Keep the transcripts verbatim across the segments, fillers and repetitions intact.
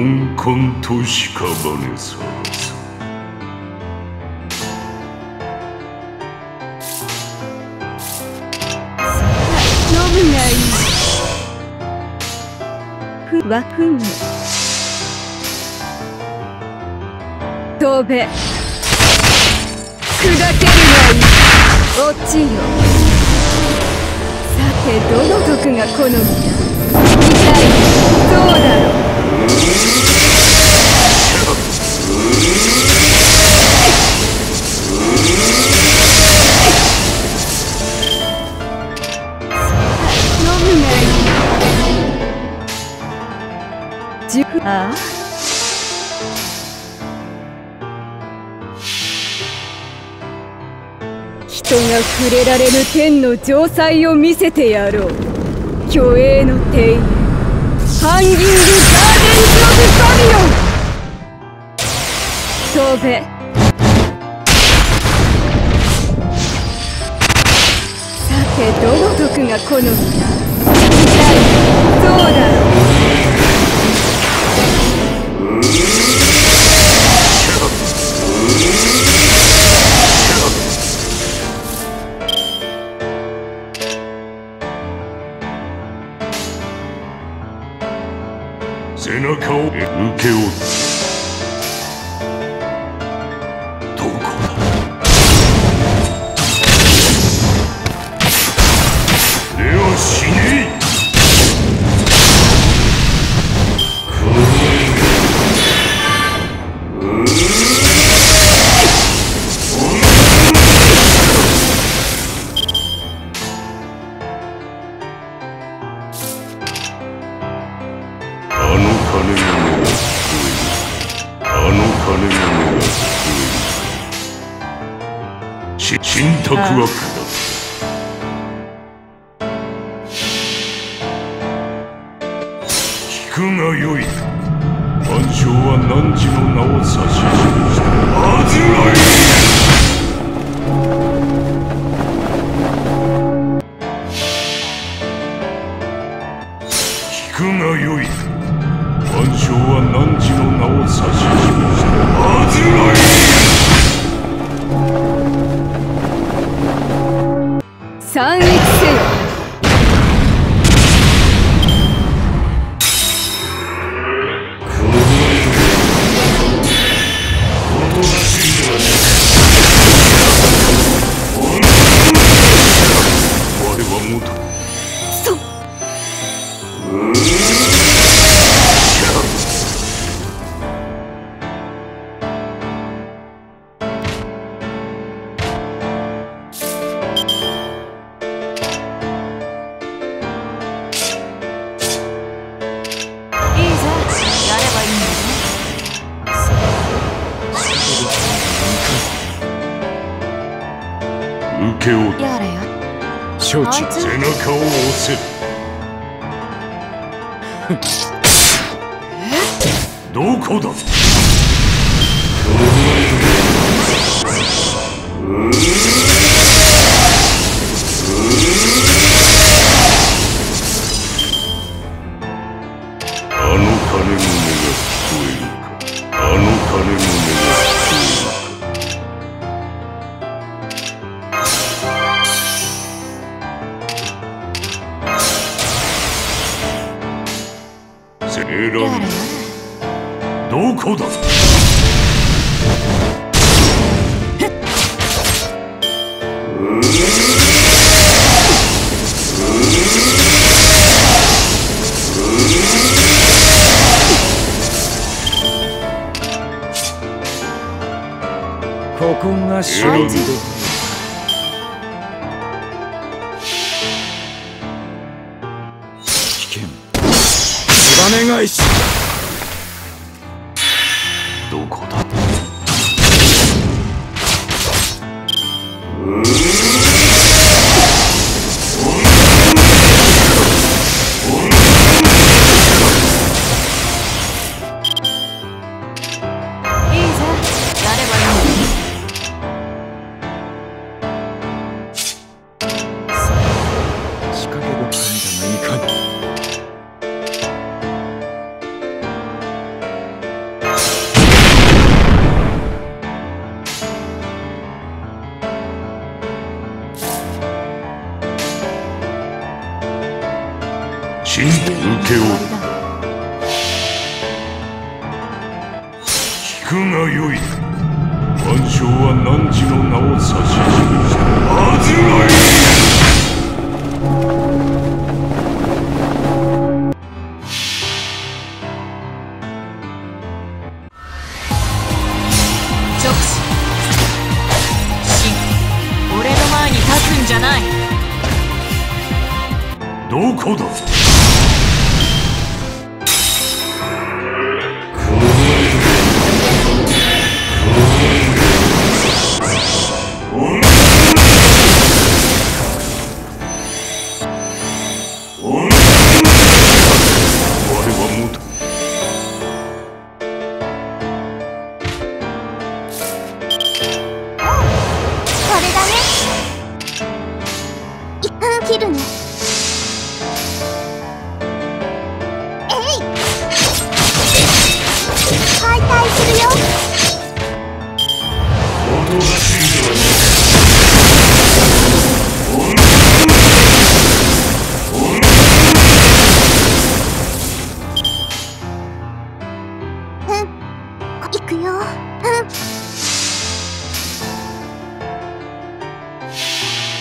温紺と屍さず。ふわふむ飛べ砕けるがいい落ちよ。さてどの毒が好みだ。一体どうだろう。ああ人が触れられる天の城塞を見せてやろう。虚栄の庭園ハンギングガーデンズ・オブ・バビロン。飛べさてどの毒が好みだ。一体どうだろう。背中を受け負う。どこだ。では死ね。信託は下す。聞くがよい。万象は汝の名を指し示したアズライル。聞くがよい。万象は汝の名を指し示したアズライル。三一せよ。我はもとそ受け負う。承知。背中を押せる。どこだ。あの鐘の音が聞こえるか。あの鐘の音が聞こえるか。選ぶ。どこだ。ここが勝負だ。どこだ。真に受け負う。聞くがよい。万象は汝の名を指し示した。あずらい。どこだ。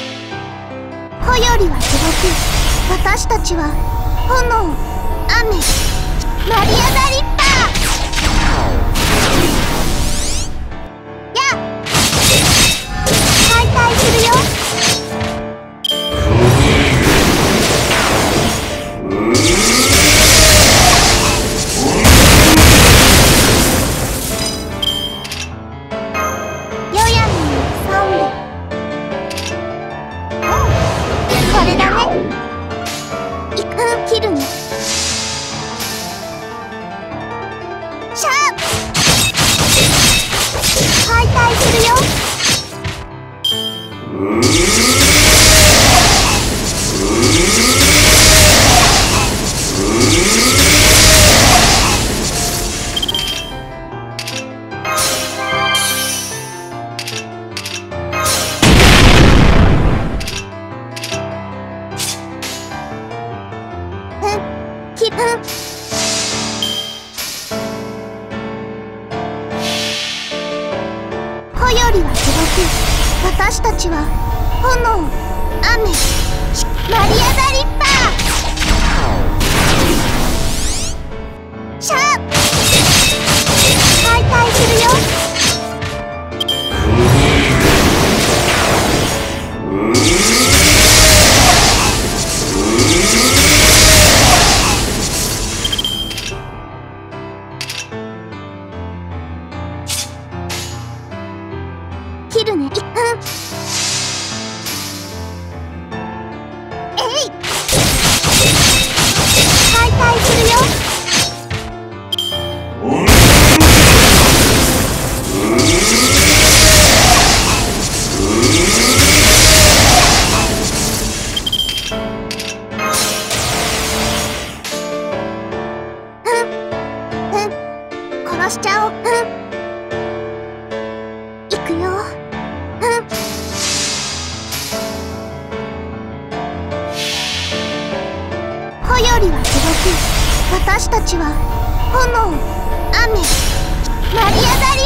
私たちは炎、雨、鳴り上がり。